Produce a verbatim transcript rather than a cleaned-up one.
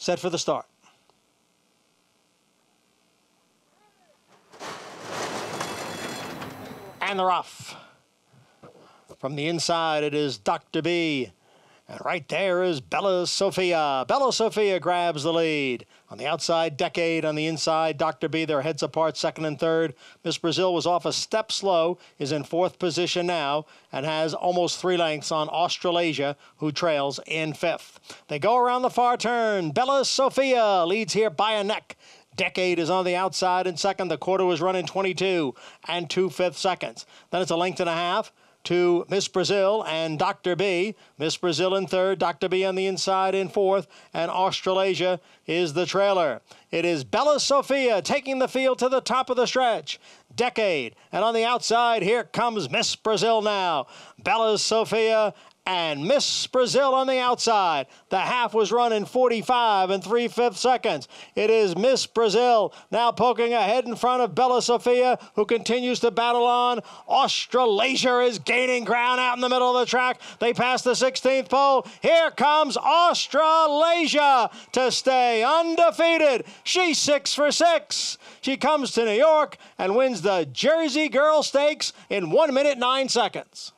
Set for the start. And they're off. From the inside, it is Doctor B. And right there is Bella Sofia. Bella Sofia grabs the lead. On the outside, Decade. On the inside, Doctor B. Their heads apart, second and third. Miss Brazil was off a step slow, is in fourth position now, and has almost three lengths on Australasia, who trails in fifth. They go around the far turn. Bella Sofia leads here by a neck. Decade is on the outside in second. The quarter was running twenty-two and two-fifths seconds. Then it's a length and a half to Miss Brazil and Doctor B. Miss Brazil in third, Doctor B on the inside in fourth, and Australasia is the trailer. It is Bella Sofia taking the field to the top of the stretch. Decade, and on the outside, here comes Miss Brazil now. Bella Sofia and Miss Brazil on the outside. The half was run in forty-five and three-fifths seconds. It is Miss Brazil now poking ahead in front of Bella Sofia, who continues to battle on. Australasia is gaining ground out in the middle of the track. They pass the sixteenth pole. Here comes Australasia to stay undefeated. She's six for six. She comes to New York and wins the Jersey Girl Stakes in one minute, nine seconds.